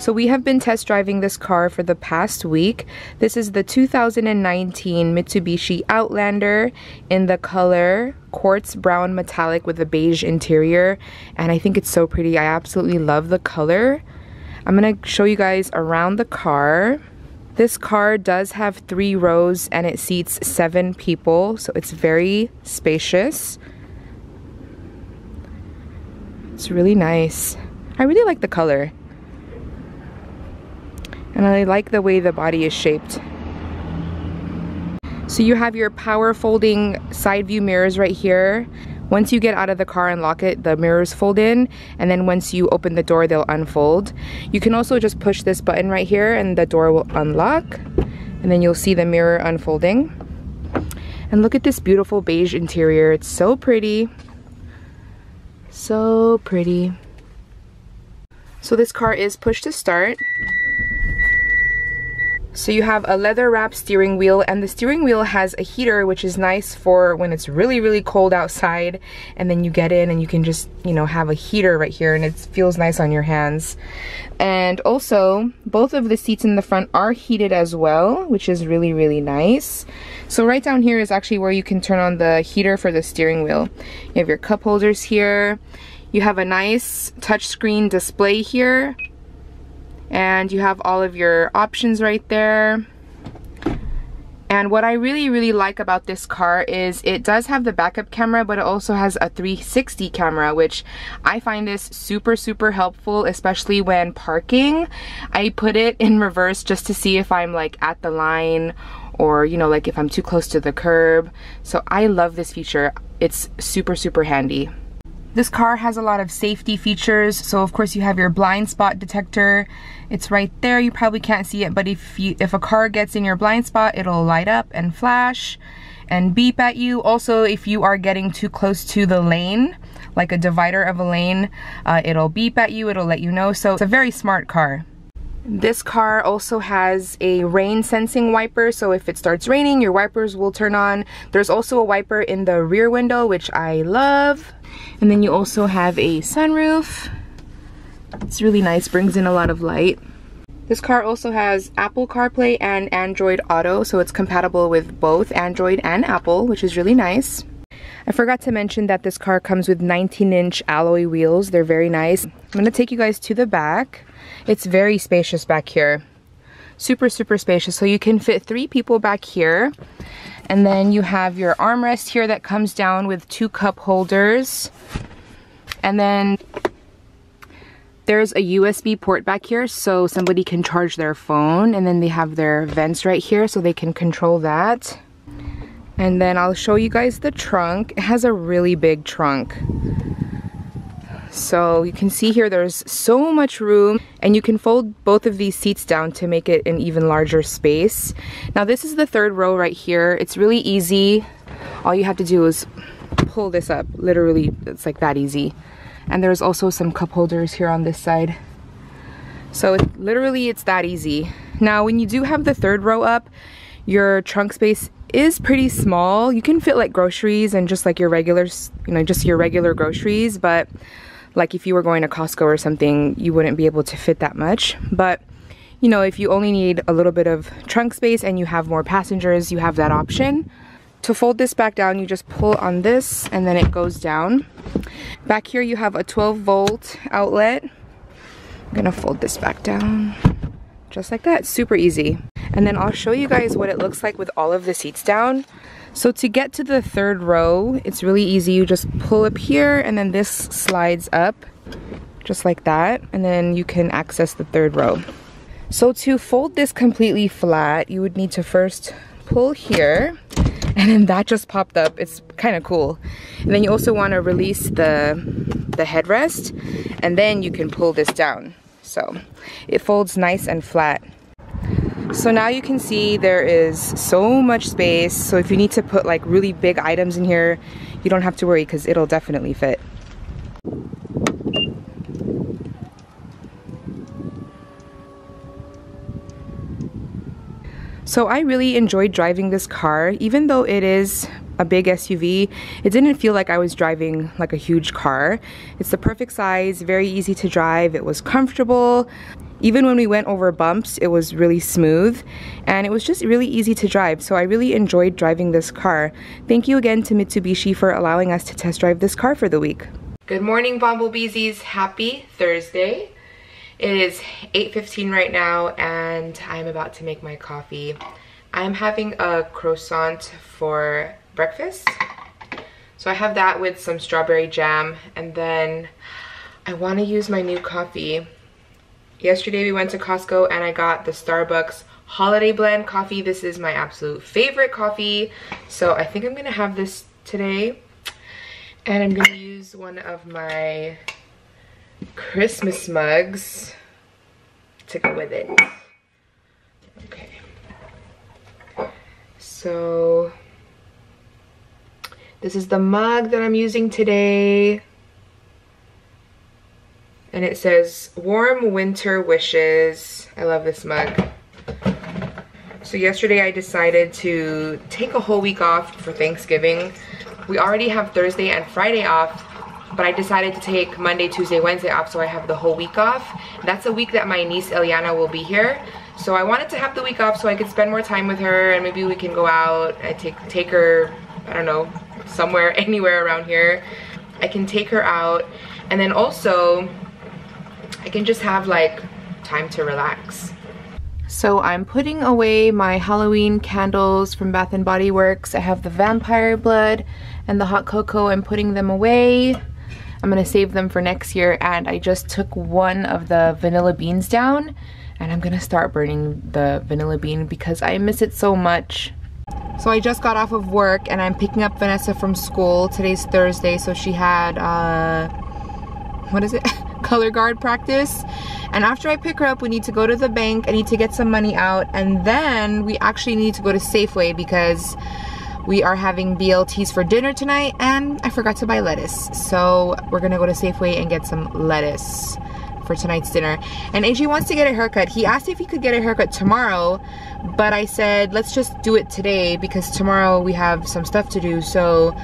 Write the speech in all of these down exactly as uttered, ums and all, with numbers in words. So we have been test driving this car for the past week. This is the two thousand nineteen Mitsubishi Outlander in the color quartz brown metallic with a beige interior, and I think it's so pretty. I absolutely love the color. I'm gonna show you guys around the car. This car does have three rows and it seats seven people, so it's very spacious. It's really nice. I really like the color. And I like the way the body is shaped. So you have your power folding side view mirrors right here. Once you get out of the car and lock it, the mirrors fold in, and then once you open the door, they'll unfold. You can also just push this button right here and the door will unlock, and then you'll see the mirror unfolding. And look at this beautiful beige interior. It's so pretty. So pretty. So this car is push to start. So you have a leather wrapped steering wheel, and the steering wheel has a heater, which is nice for when it's really really cold outside, and then you get in and you can just, you know, have a heater right here and it feels nice on your hands. And also both of the seats in the front are heated as well, which is really really nice. So right down here is actually where you can turn on the heater for the steering wheel. You have your cup holders here. You have a nice touchscreen display here. And you have all of your options right there. And what I really really like about this car is it does have the backup camera, but it also has a three sixty camera, which I find this super super helpful, especially when parking. I put it in reverse just to see if I'm like at the line, or you know, like if I'm too close to the curb. So I love this feature. It's super super handy. This car has a lot of safety features, so of course you have your blind spot detector. It's right there, you probably can't see it, but if you, if a car gets in your blind spot, it'll light up and flash and beep at you. Also, if you are getting too close to the lane, like a divider of a lane, uh, it'll beep at you, it'll let you know, so it's a very smart car. This car also has a rain sensing wiper, so if it starts raining, your wipers will turn on. There's also a wiper in the rear window, which I love. And then you also have a sunroof. It's really nice, brings in a lot of light. This car also has Apple CarPlay and Android Auto, so it's compatible with both Android and Apple, which is really nice. I forgot to mention that this car comes with nineteen inch alloy wheels. They're very nice. I'm gonna take you guys to the back. It's very spacious back here. Super, super spacious. So you can fit three people back here. And then you have your armrest here that comes down with two cup holders. And then there's a U S B port back here so somebody can charge their phone. And then they have their vents right here so they can control that. And then I'll show you guys the trunk. It has a really big trunk. So you can see here there's so much room, and you can fold both of these seats down to make it an even larger space. Now this is the third row right here. It's really easy. All you have to do is pull this up. Literally, it's like that easy. And there's also some cup holders here on this side. So it, literally it's that easy. Now when you do have the third row up, your trunk space is pretty small. You can fit like groceries and just like your regular, you know, just your regular groceries, but like if you were going to Costco or something, you wouldn't be able to fit that much. But you know, if you only need a little bit of trunk space and you have more passengers, you have that option. To fold this back down, you just pull on this and then it goes down. Back here you have a twelve volt outlet. I'm gonna fold this back down just like that. Super easy. And then I'll show you guys what it looks like with all of the seats down. So to get to the third row, it's really easy. You just pull up here and then this slides up just like that, and then you can access the third row. So to fold this completely flat, you would need to first pull here, and then that just popped up. It's kind of cool. And then you also want to release the, the headrest, and then you can pull this down. So it folds nice and flat. So now you can see there is so much space, so if you need to put like really big items in here, you don't have to worry because it'll definitely fit. So I really enjoyed driving this car. Even though it is a big S U V, it didn't feel like I was driving like a huge car. It's the perfect size, very easy to drive, it was comfortable. Even when we went over bumps, it was really smooth, and it was just really easy to drive, so I really enjoyed driving this car. Thank you again to Mitsubishi for allowing us to test drive this car for the week. Good morning, Bumblebeesies. Happy Thursday. It is eight fifteen right now, and I'm about to make my coffee. I'm having a croissant for breakfast. So I have that with some strawberry jam, and then I want to use my new coffee. Yesterday we went to Costco and I got the Starbucks Holiday Blend coffee. This is my absolute favorite coffee. So I think I'm going to have this today. And I'm going to use one of my Christmas mugs to go with it. Okay. So this is the mug that I'm using today. And it says, warm winter wishes. I love this mug. So yesterday I decided to take a whole week off for Thanksgiving. We already have Thursday and Friday off, but I decided to take Monday, Tuesday, Wednesday off, so I have the whole week off. That's a week that my niece Eliana will be here. So I wanted to have the week off so I could spend more time with her, and maybe we can go out. I take, take her, I don't know, somewhere, anywhere around here. I can take her out, and then also I can just have like time to relax. So I'm putting away my Halloween candles from Bath and Body Works. I have the vampire blood and the hot cocoa. I'm putting them away. I'm gonna save them for next year, and I just took one of the vanilla beans down, and I'm gonna start burning the vanilla bean because I miss it so much. So I just got off of work and I'm picking up Vanessa from school. Today's Thursday, so she had, uh, what is it? color guard practice. And after I pick her up, we need to go to the bank. I need to get some money out, and then we actually need to go to Safeway because we are having B L Ts for dinner tonight, and I forgot to buy lettuce. So we're gonna go to Safeway and get some lettuce for tonight's dinner. And A J wants to get a haircut. He asked if he could get a haircut tomorrow, but I said, let's just do it today because tomorrow we have some stuff to do. So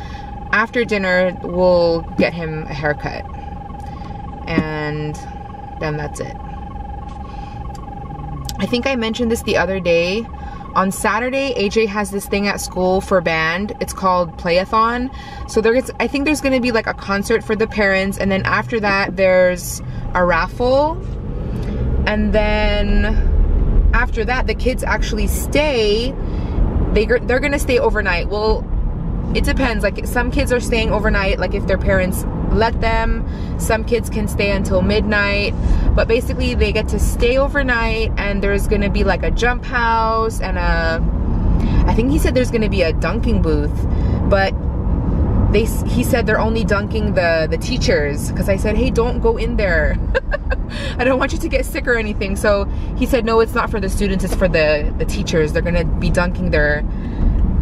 after dinner, we'll get him a haircut. And then that's it. I think I mentioned this the other day. On Saturday, A J has this thing at school for band. It's called Playathon. So there is, I think there's gonna be like a concert for the parents, and then after that there's a raffle. And then after that, the kids actually stay. They, they're gonna stay overnight. Well, it depends. Like some kids are staying overnight, like if their parents let them. Some kids can stay until midnight, but basically they get to stay overnight, and there's gonna be like a jump house and a, I think he said there's gonna be a dunking booth, but they, he said they're only dunking the, the teachers, because I said, hey, don't go in there. I don't want you to get sick or anything. So he said, no, it's not for the students, it's for the, the teachers. They're gonna be dunking their,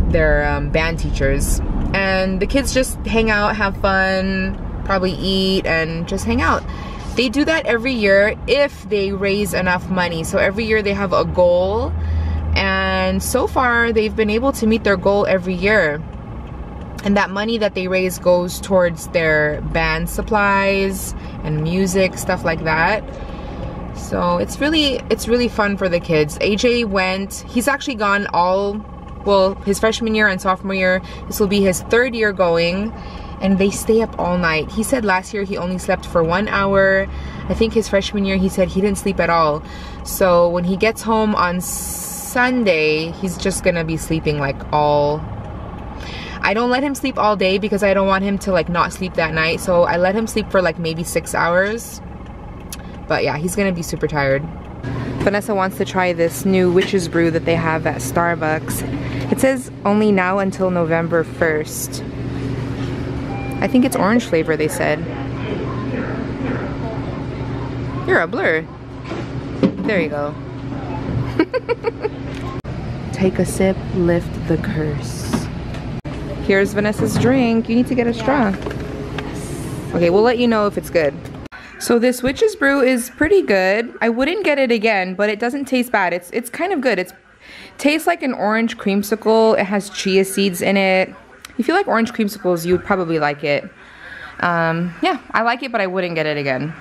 their um, band teachers. And the kids just hang out, have fun, probably eat and just hang out. They do that every year if they raise enough money. So every year they have a goal, and so far they've been able to meet their goal every year. And that money that they raise goes towards their band supplies and music, stuff like that. So it's really, it's really fun for the kids. A J went, he's actually gone all, well, his freshman year and sophomore year. This will be his third year going. And they stay up all night. He said last year he only slept for one hour. I think his freshman year he said he didn't sleep at all. So when he gets home on Sunday, he's just gonna be sleeping like all... I don't let him sleep all day because I don't want him to like not sleep that night. So I let him sleep for like maybe six hours. But yeah, he's gonna be super tired. Vanessa wants to try this new witch's brew that they have at Starbucks. It says only now until November first. I think it's orange flavor, they said. You're a blur. There you go. Take a sip, lift the curse. Here's Vanessa's drink. You need to get a straw. Okay, we'll let you know if it's good. So this witch's brew is pretty good. I wouldn't get it again, but it doesn't taste bad. It's, it's kind of good. It tastes like an orange creamsicle. It has chia seeds in it. If you like orange creamsicles, you would probably like it. Um, yeah, I like it, but I wouldn't get it again.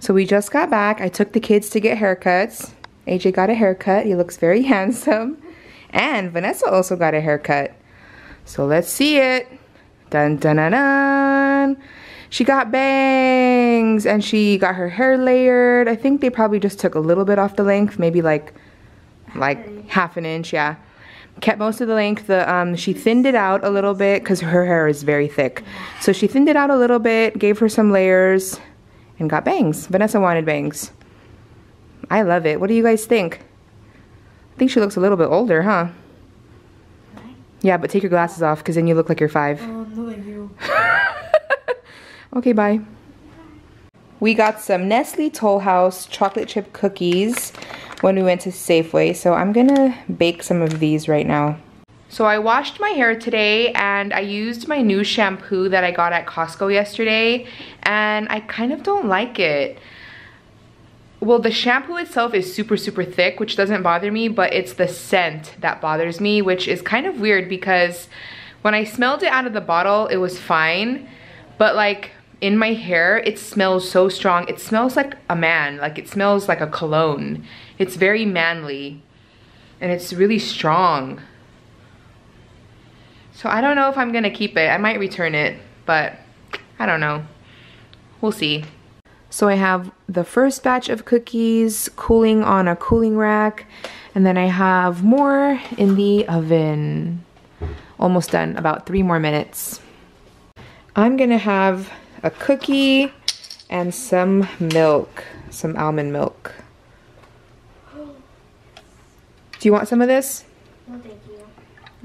So we just got back. I took the kids to get haircuts. A J got a haircut. He looks very handsome. And Vanessa also got a haircut. So let's see it. Dun dun dun dun. She got bangs and she got her hair layered. I think they probably just took a little bit off the length, maybe like like half an inch, yeah. Kept most of the length. The um, she thinned it out a little bit because her hair is very thick. So she thinned it out a little bit, gave her some layers, and got bangs. Vanessa wanted bangs. I love it. What do you guys think? I think she looks a little bit older, huh? Yeah, but take your glasses off because then you look like you're five. Um, look like you. Okay, bye. We got some Nestle Toll House chocolate chip cookies when we went to Safeway, so I'm gonna bake some of these right now. So I washed my hair today and I used my new shampoo that I got at Costco yesterday, and I kind of don't like it. Well, the shampoo itself is super, super thick, which doesn't bother me, but it's the scent that bothers me, which is kind of weird because when I smelled it out of the bottle, it was fine, but like in my hair, it smells so strong. It smells like a man, like it smells like a cologne. It's very manly and it's really strong. So I don't know if I'm gonna keep it. I might return it, but I don't know. We'll see. So I have the first batch of cookies cooling on a cooling rack, and then I have more in the oven. Almost done, about three more minutes. I'm gonna have a cookie and some milk, some almond milk. Do you want some of this? No, thank you.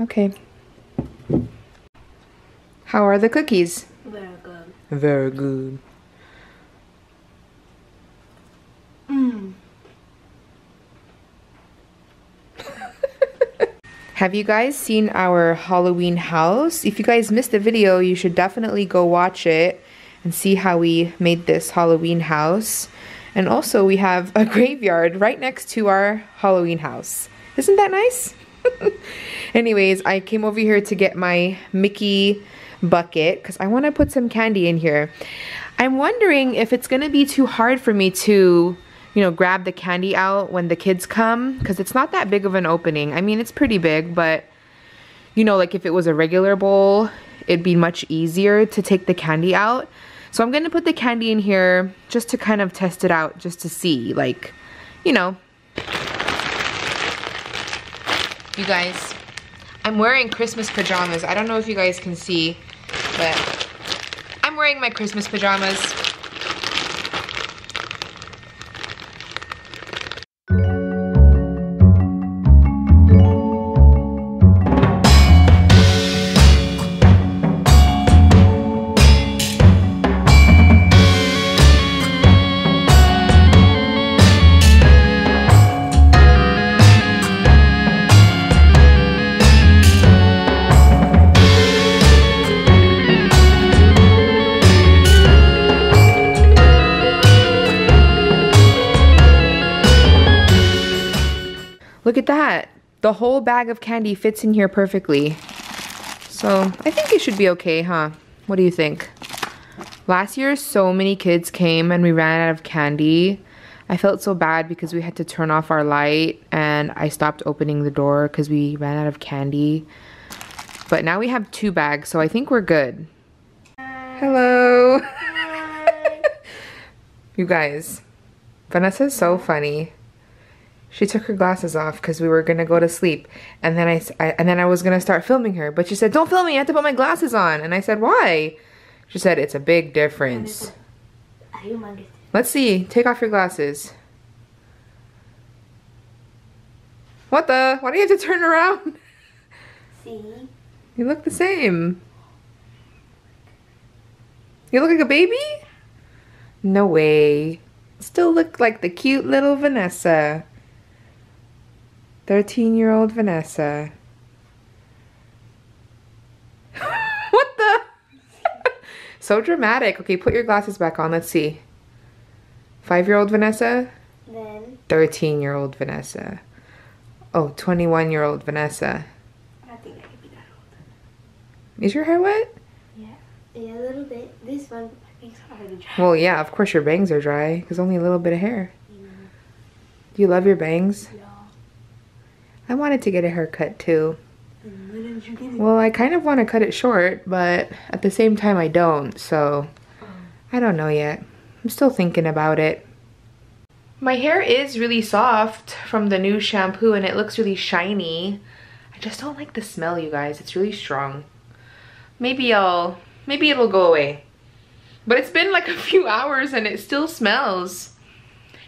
Okay. How are the cookies? Very good. Very good. Mm. Have you guys seen our Halloween house? If you guys missed the video, you should definitely go watch it and see how we made this Halloween house. And also we have a graveyard right next to our Halloween house. Isn't that nice? Anyways, I came over here to get my Mickey bucket because I want to put some candy in here. I'm wondering if it's going to be too hard for me to, you know, grab the candy out when the kids come, because it's not that big of an opening. I mean, it's pretty big, but, you know, like if it was a regular bowl, it'd be much easier to take the candy out. So I'm going to put the candy in here just to kind of test it out, just to see, like, you know. You guys, I'm wearing Christmas pajamas. I don't know if you guys can see, but I'm wearing my Christmas pajamas. Look at that. The whole bag of candy fits in here perfectly. So I think it should be okay, huh? What do you think? Last year, so many kids came and we ran out of candy. I felt so bad because we had to turn off our light and I stopped opening the door because we ran out of candy. But now we have two bags, so I think we're good. Hello. You guys, Vanessa's so funny. She took her glasses off because we were gonna go to sleep, and then I, I and then I was gonna start filming her, but she said, "Don't film me. I have to put my glasses on." And I said, "Why?" She said, "It's a big difference." Let's see. Take off your glasses. What the? Why do you have to turn around? See. You look the same. You look like a baby? No way. Still look like the cute little Vanessa. thirteen-year-old Vanessa. What the? So dramatic. Okay, put your glasses back on. Let's see. five-year-old Vanessa? Then. thirteen-year-old Vanessa. Oh, twenty-one-year-old Vanessa. I don't think I could be that old. Is your hair wet? Yeah. Yeah, a little bit. This one, my bangs are already dry. Well, yeah, of course your bangs are dry because only a little bit of hair. Yeah. Do you love your bangs? Yeah. I wanted to get a haircut too. When did you get it? Well, I kind of want to cut it short, but at the same time I don't, so oh. I don't know yet. I'm still thinking about it. My hair is really soft from the new shampoo and it looks really shiny. I just don't like the smell, you guys. It's really strong. Maybe I'll... Maybe it'll go away. But it's been like a few hours and it still smells.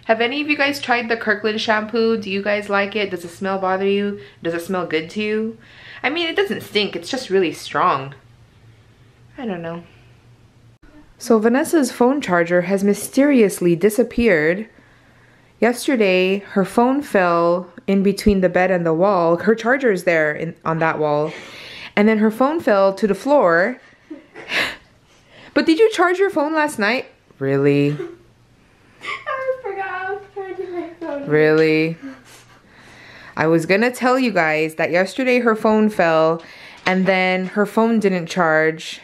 Have any of you guys tried the Kirkland shampoo? Do you guys like it? Does the smell bother you? Does it smell good to you? I mean, it doesn't stink. It's just really strong. I don't know. So Vanessa's phone charger has mysteriously disappeared. Yesterday, her phone fell in between the bed and the wall. Her charger is there in, on that wall. And then her phone fell to the floor. But did you charge your phone last night? Really? I forgot I was charging my phone. Really? I was gonna tell you guys that yesterday her phone fell and then her phone didn't charge.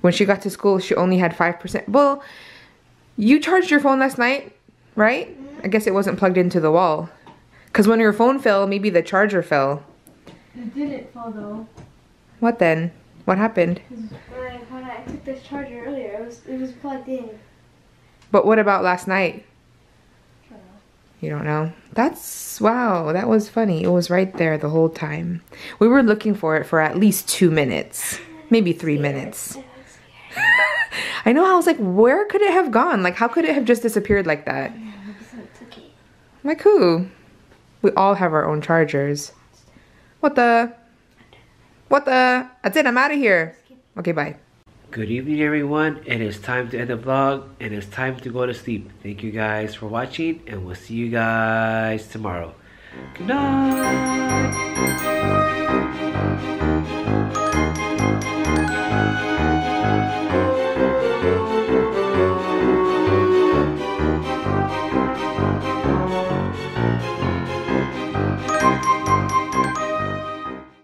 When she got to school, she only had five percent. Well, you charged your phone last night, right? I guess it wasn't plugged into the wall. Because when your phone fell, maybe the charger fell. It didn't fall though. What then? What happened? When I, when I took this charger earlier, it was, it was plugged in. But what about last night? I don't know. You don't know? That's, wow, that was funny. It was right there the whole time. We were looking for it for at least two minutes. Maybe three scared. minutes. I know, I was like, where could it have gone? Like, how could it have just disappeared like that? Yeah, it's okay. Like who? We all have our own chargers. What the? What the? That's it, I'm out of here. Okay, bye. Good evening, everyone. It is time to end the vlog, and it's time to go to sleep. Thank you guys for watching, and we'll see you guys tomorrow. Good night.